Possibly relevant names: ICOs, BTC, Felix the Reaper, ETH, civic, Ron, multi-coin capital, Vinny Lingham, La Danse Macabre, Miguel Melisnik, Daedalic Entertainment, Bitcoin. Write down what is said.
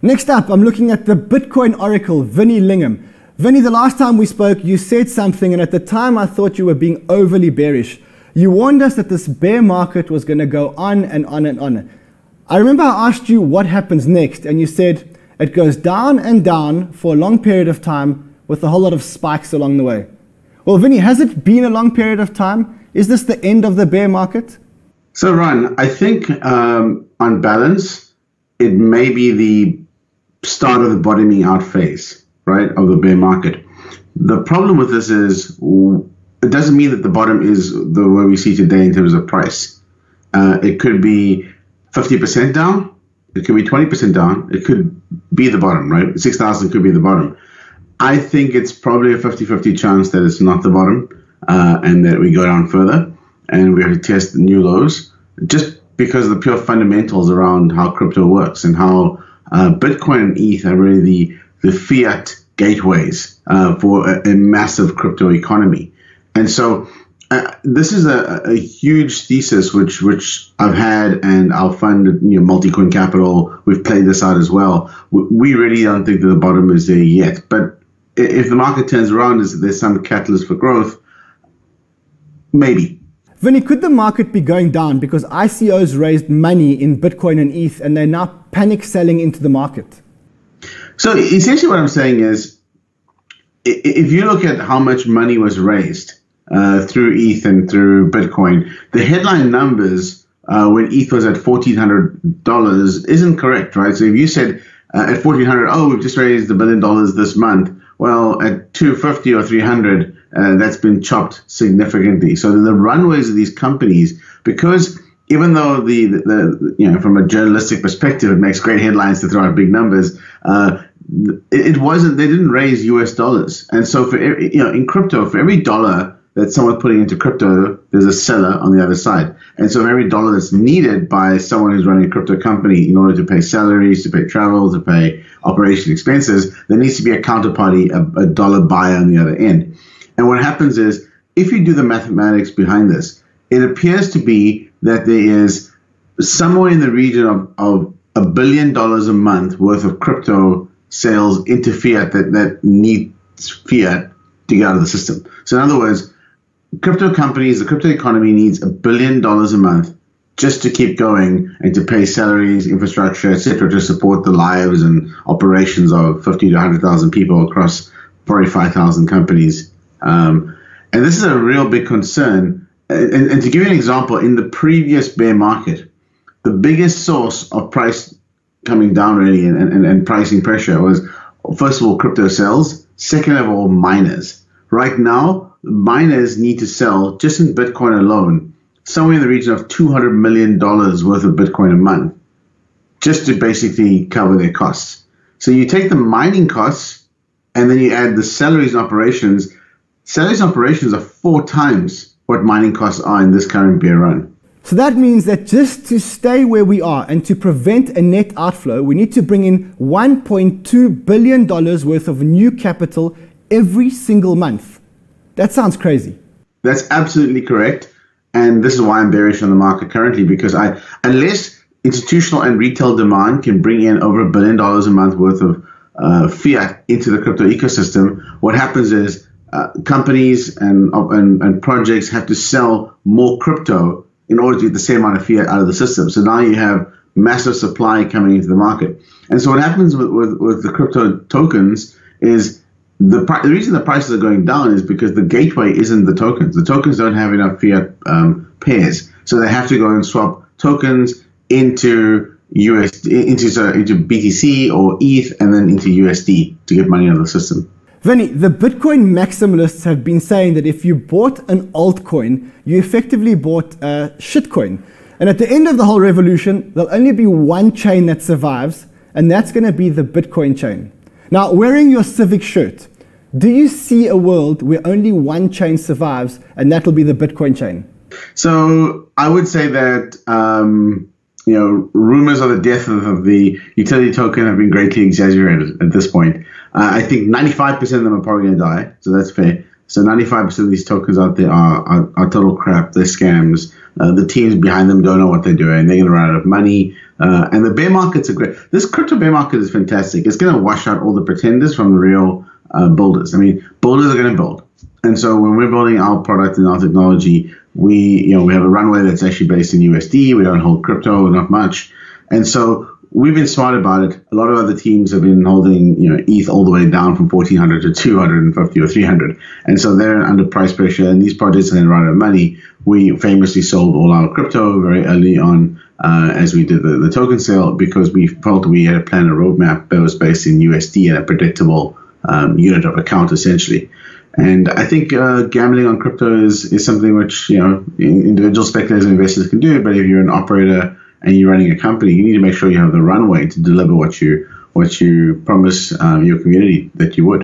Next up, I'm looking at the Bitcoin Oracle, Vinny Lingham. Vinny, the last time we spoke, you said something, and at the time I thought you were being overly bearish. You warned us that this bear market was going to go on and on and on. I remember I asked you what happens next, and you said it goes down and down for a long period of time with a whole lot of spikes along the way. Well, Vinny, has it been a long period of time? Is this the end of the bear market? So, Ron, I think on balance, it may be the start of the bottoming out phase, right, of the bear market. The problem with this is it doesn't mean that the bottom is the way we see today in terms of price. It could be 50% down. It could be 20% down. It could be the bottom, right? 6,000 could be the bottom. I think it's probably a 50-50 chance that it's not the bottom and that we go down further and we have to test new lows, just because of the pure fundamentals around how crypto works and how Bitcoin and ETH are really the fiat gateways for a massive crypto economy. And so this is a huge thesis which I've had, and I'll fund, you know, multi-coin capital. We've played this out as well. We really don't think that the bottom is there yet. But if the market turns around, is there some catalyst for growth? Maybe. Vinny, could the market be going down because ICOs raised money in Bitcoin and ETH and they're now panic selling into the market? So essentially what I'm saying is, if you look at how much money was raised through ETH and through Bitcoin, the headline numbers when ETH was at $1,400 isn't correct, right? So if you said at $1,400, oh, we've just raised $1 billion this month, well, at $250 or $300, that's been chopped significantly. So the runways of these companies, because even though the you know, from a journalistic perspective, it makes great headlines to throw out big numbers, it wasn't. They didn't raise U.S. dollars, and so for every, you know, in crypto, for every dollar that someone's putting into crypto, there's a seller on the other side. And so every dollar that's needed by someone who's running a crypto company in order to pay salaries, to pay travel, to pay operational expenses, there needs to be a counterparty, a dollar buyer on the other end. And what happens is, if you do the mathematics behind this, it appears to be that there is somewhere in the region of $1 billion a month worth of crypto sales into fiat that needs fiat to get out of the system. So in other words, crypto companies, the crypto economy needs $1 billion a month just to keep going and to pay salaries, infrastructure, etc., to support the lives and operations of 50 to 100,000 people across 45,000 companies. And this is a real big concern. And to give you an example, in the previous bear market, the biggest source of price coming down really and pricing pressure was, first of all, crypto sales. Second of all, miners. Right now, miners need to sell, just in Bitcoin alone, somewhere in the region of $200 million worth of Bitcoin a month, just to basically cover their costs. So you take the mining costs, and then you add the salaries and operations. Salaries and operations are 4 times what mining costs are in this current bear run. So that means that just to stay where we are and to prevent a net outflow, we need to bring in $1.2 billion worth of new capital every single month. That sounds crazy. That's absolutely correct. And this is why I'm bearish on the market currently, because unless institutional and retail demand can bring in over $1 billion a month worth of fiat into the crypto ecosystem, what happens is companies and projects have to sell more crypto in order to get the same amount of fiat out of the system. So now you have massive supply coming into the market. And so what happens with the crypto tokens is, the reason the prices are going down is because the gateway isn't the tokens. The tokens don't have enough fiat pairs, so they have to go and swap tokens into into BTC or ETH and then into USD to get money out of the system. Vinny, the Bitcoin maximalists have been saying that if you bought an altcoin, you effectively bought a shitcoin. And at the end of the whole revolution, there'll only be one chain that survives, and that's going to be the Bitcoin chain. Now, wearing your Civic shirt, do you see a world where only one chain survives, and that will be the Bitcoin chain? So I would say that you know, rumors of the death of the utility token have been greatly exaggerated at this point. I think 95% of them are probably going to die, so that's fair. So 95% of these tokens out there are total crap. They're scams. The teams behind them don't know what they're doing. They're going to run out of money. And the bear market's a great – this crypto bear market is fantastic. It's going to wash out all the pretenders from the real builders. I mean, builders are going to build. And so when we're building our product and our technology, we have a runway that's actually based in USD. We don't hold crypto, not much. And so we've been smart about it. A lot of other teams have been holding, ETH all the way down from 1,400 to 250 or 300. And so they're under price pressure, and these projects are going to run out of money. We famously sold all our crypto very early on as we did the token sale, because we felt we had a plan, a roadmap that was based in USD and a predictable unit of account, essentially. And I think gambling on crypto is something which, individual speculators and investors can do. But if you're an operator and you're running a company, you need to make sure you have the runway to deliver what you promise your community that you would.